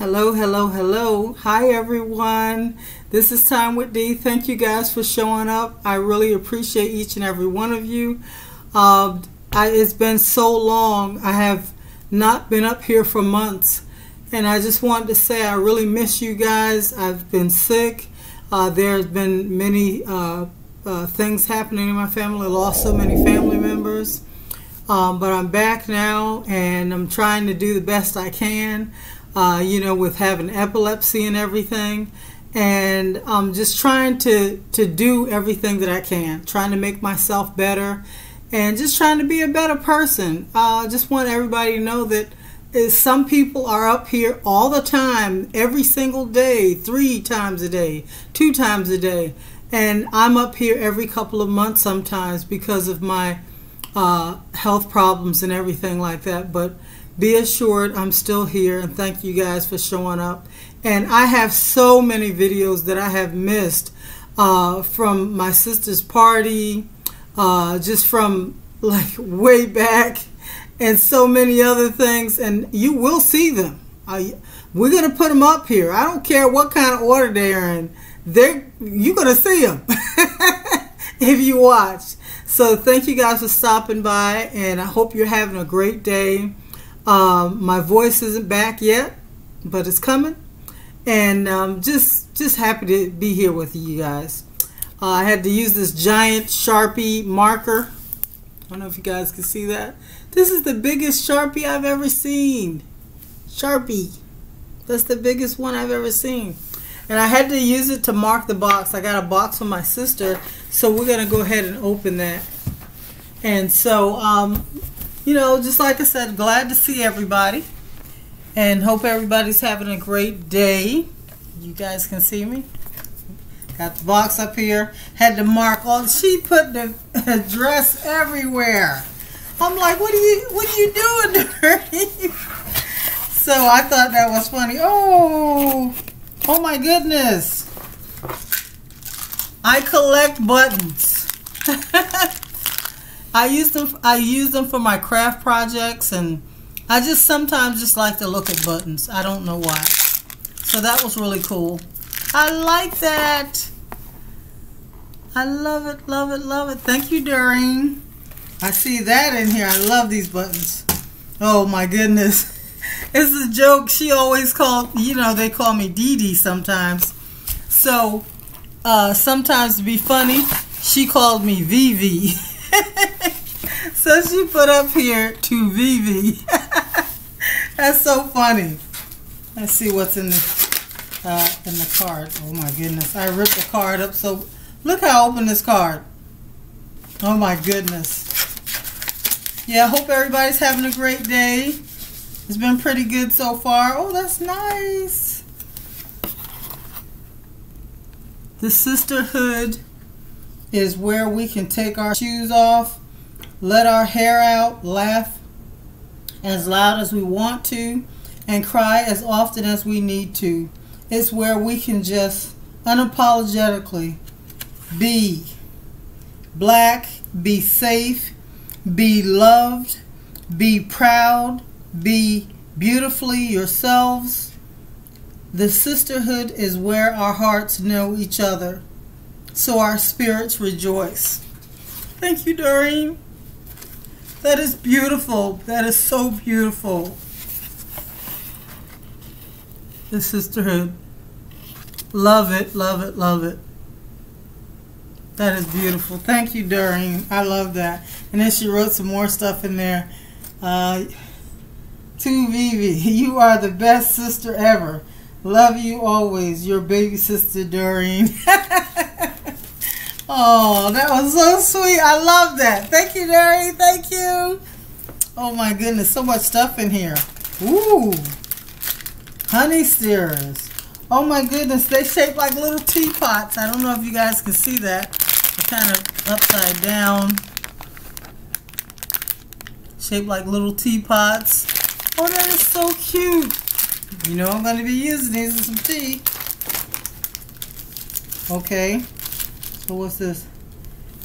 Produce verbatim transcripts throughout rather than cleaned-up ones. Hello, hello, hello. Hi, everyone. This is Time with Dee. Thank you guys for showing up. I really appreciate each and every one of you. Uh, I, it's been so long. I have not been up here for months. And I just wanted to say I really miss you guys. I've been sick. Uh, there's been many uh, uh, things happening in my family. I lost so many family members. Um, but I'm back now, and I'm trying to do the best I can. Uh, you know, with having epilepsy and everything, and I'm um, just trying to to do everything that I can, trying to make myself better, and just trying to be a better person. I uh, just want everybody to know that is some people are up here all the time, every single day, three times a day, two times a day, and I'm up here every couple of months sometimes because of my uh, health problems and everything like that, but be assured I'm still here, and thank you guys for showing up. And I have so many videos that I have missed uh, from my sister's party, uh, just from like way back, and so many other things, and you will see them. I, we're going to put them up here. I don't care what kind of order they're in. They're, you're going to see them if you watch. So thank you guys for stopping by, and I hope you're having a great day. Um, my voice isn't back yet, but it's coming, and um, just just happy to be here with you guys. Uh, I had to use this giant Sharpie marker. I don't know if you guys can see that. This is the biggest Sharpie I've ever seen. Sharpie. That's the biggest one I've ever seen. And I had to use it to mark the box. I got a box from my sister, so we're going to go ahead and open that. And so... Um, you know, just like I said, glad to see everybody, and hope everybody's having a great day. You guys can see me. Got the box up here. Had to mark all. She put the dress everywhere. I'm like, what are you, what are you doing, Doreen? So I thought that was funny. Oh, oh my goodness! I collect buttons. I use them. I use them for my craft projects, and I just sometimes just like to look at buttons. I don't know why. So that was really cool. I like that. I love it, love it, love it. Thank you, Doreen. I see that in here. I love these buttons. Oh my goodness, it's a joke. She always called. You know, they call me Dee Dee sometimes. So uh, sometimes to be funny, she called me Vivi. So she put up here to Vivi. That's so funny. Let's see what's in the uh, in the card. Oh my goodness! I ripped the card up. So look how I opened this card. Oh my goodness! Yeah, I hope everybody's having a great day. It's been pretty good so far. Oh, that's nice. The sisterhood is where we can take our shoes off, let our hair out, laugh as loud as we want to, and cry as often as we need to. It's where we can just unapologetically be black, be safe, be loved, be proud, be beautifully yourselves. The sisterhood is where our hearts know each other, so our spirits rejoice. Thank you, Doreen. That is beautiful. That is so beautiful. The sisterhood. Love it, love it, love it. That is beautiful. Thank you, Doreen. I love that. And then she wrote some more stuff in there. Uh, to Vivi, you are the best sister ever. Love you always. Your baby sister, Doreen. Oh, that was so sweet. I love that. Thank you, Doreen. Thank you. Oh, my goodness. So much stuff in here. Ooh. Honey stirrers. Oh, my goodness. They shape like little teapots. I don't know if you guys can see that. They're kind of upside down. Shaped like little teapots. Oh, that is so cute. You know I'm going to be using these with some tea. Okay. So what's this?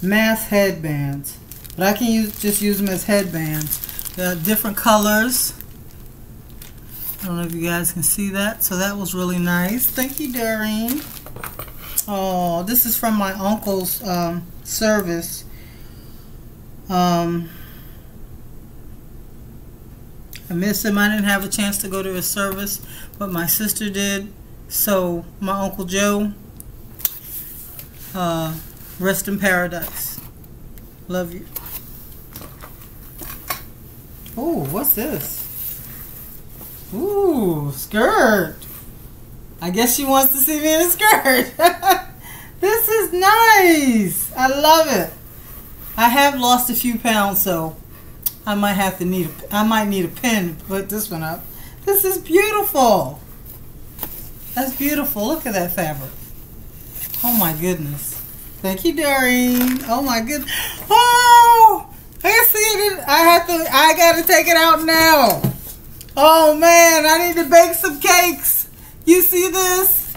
Mass headbands, but I can use just use them as headbands. They're different colors. I don't know if you guys can see that. So that was really nice. Thank you, Doreen. Oh, this is from my uncle's um, service. Um, I miss him. I didn't have a chance to go to his service, but my sister did. So my Uncle Joe, uh, rest in paradise. Love you. Oh, what's this? Ooh, skirt. I guess she wants to see me in a skirt. This is nice. I love it. I have lost a few pounds, so I might have to need a, I might need a pen to put this one up. This is beautiful. That's beautiful. Look at that fabric. Oh my goodness. Thank you, Doreen. Oh my goodness. Oh, I see it. I have to. I gotta take it out now. Oh man, I need to bake some cakes. You see this?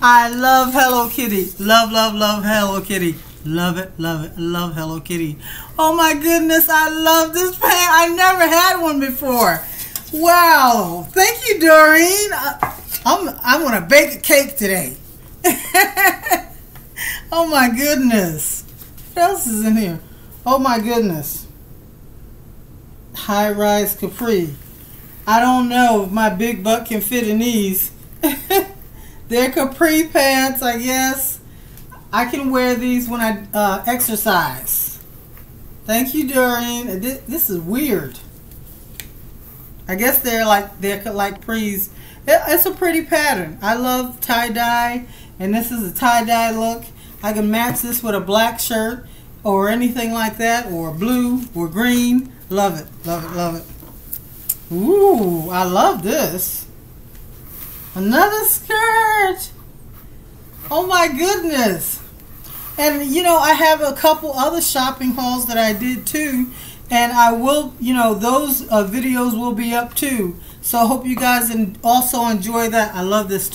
I love Hello Kitty. Love, love, love Hello Kitty. Love it, love it, love Hello Kitty. Oh my goodness, I love this pan. I never had one before. Wow, thank you, Doreen. I, I'm I'm gonna bake a cake today. Oh my goodness. What else is in here? Oh my goodness. High rise capri. I don't know if my big butt can fit in these. They're capri pants, I guess. I can wear these when I uh, exercise. Thank you, Doreen. This, this is weird. I guess they're like they're like capris. It, it's a pretty pattern. I love tie dye, and this is a tie dye look. I can match this with a black shirt or anything like that, or blue or green. Love it, love it, love it. Ooh, I love this. Another skirt. Oh my goodness. And, you know, I have a couple other shopping hauls that I did, too. And I will, you know, those uh, videos will be up, too. So I hope you guys and also enjoy that. I love this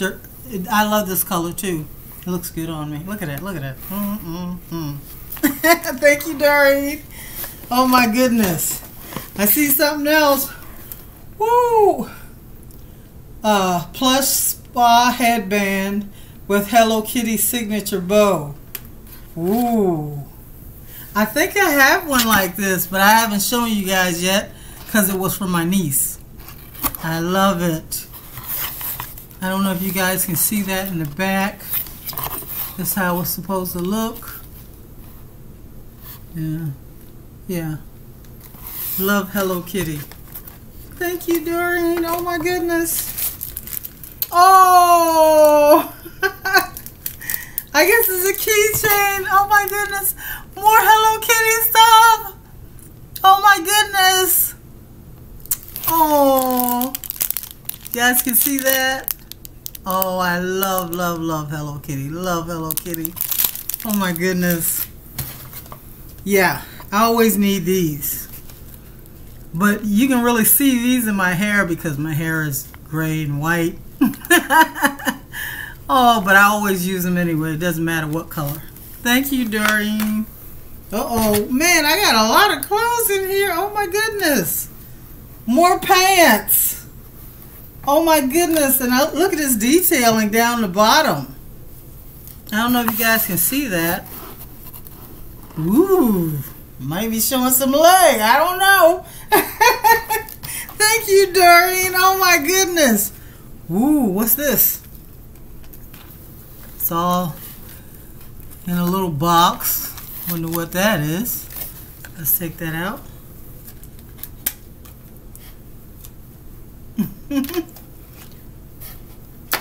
I love this color, too. It looks good on me. Look at that. Look at that. Mm-mm-mm. Thank you, Doreen. Oh, my goodness. I see something else. Woo! Uh, plush spa headband with Hello Kitty signature bow. Ooh, I think I have one like this, but I haven't shown you guys yet because it was from my niece. I love it. I don't know if you guys can see that in the back. That's how it's supposed to look. Yeah, yeah. Love Hello Kitty. Thank you, Doreen. Oh my goodness. Oh. I guess it's a keychain. Oh my goodness. More Hello Kitty stuff. Oh my goodness. Oh. You guys can see that? Oh, I love, love, love Hello Kitty. Love Hello Kitty. Oh my goodness. Yeah, I always need these. But you can really see these in my hair because my hair is gray and white. Oh, but I always use them anyway. It doesn't matter what color. Thank you, Doreen. Uh-oh. Man, I got a lot of clothes in here. Oh, my goodness. More pants. Oh, my goodness. And I, look at this detailing down the bottom. I don't know if you guys can see that. Ooh. Might be showing some leg. I don't know. Thank you, Doreen. Oh, my goodness. Ooh, what's this? It's all in a little box. Wonder what that is. Let's take that out.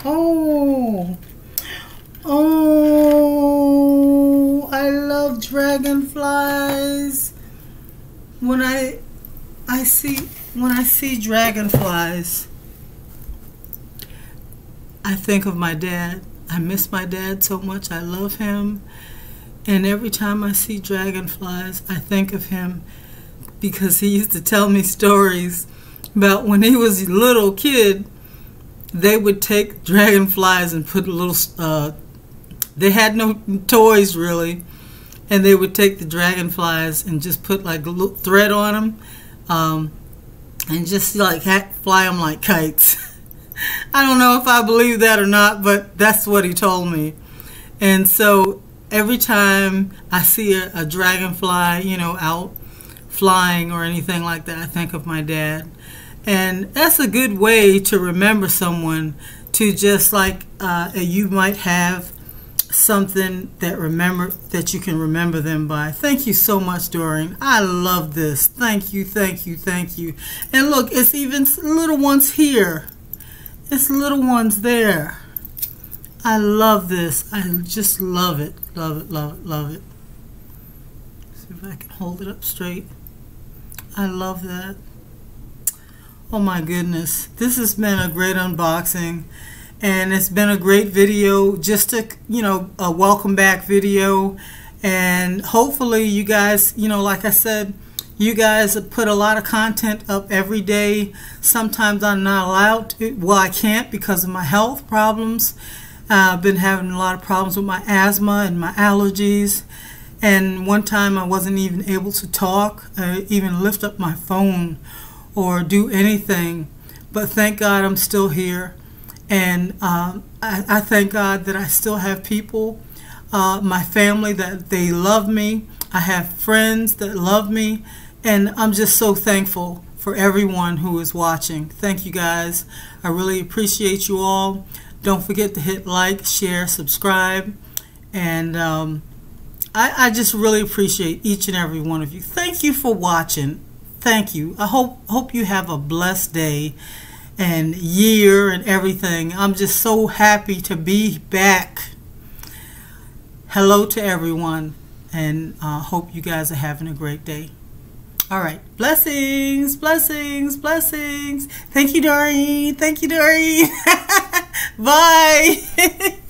Oh, oh! I love dragonflies. When I, I see when I see dragonflies, I think of my dad. I miss my dad so much. I love him. And every time I see dragonflies, I think of him because he used to tell me stories about when he was a little kid, they would take dragonflies and put a little, uh, they had no toys really, and they would take the dragonflies and just put like a little thread on them um, and just like fly them like kites. I don't know if I believe that or not, but that's what he told me. And so every time I see a, a dragonfly, you know, out flying or anything like that, I think of my dad. And that's a good way to remember someone, to just like uh, you might have something that remember that you can remember them by. Thank you so much, Doreen. I love this. Thank you, thank you, thank you. And look, it's even little ones here. It's little ones there. I love this. I just love it. Love it, love it, love it. See if I can hold it up straight. I love that. Oh my goodness. This has been a great unboxing. And it's been a great video, just a, you know, a welcome back video. And hopefully you guys, you know, like I said, you guys put a lot of content up every day. Sometimes I'm not allowed to, well, I can't because of my health problems. Uh, I've been having a lot of problems with my asthma and my allergies. And one time I wasn't even able to talk, uh, even lift up my phone or do anything. But thank God I'm still here. And um, I, I thank God that I still have people, uh, my family, that they love me. I have friends that love me. And I'm just so thankful for everyone who is watching. Thank you guys. I really appreciate you all. Don't forget to hit like, share, subscribe. And um, I, I just really appreciate each and every one of you. Thank you for watching. Thank you. I hope, hope you have a blessed day and year and everything. I'm just so happy to be back. Hello to everyone, and I uh, hope you guys are having a great day. All right, blessings, blessings, blessings. Thank you, Doreen. Thank you, Doreen. Bye.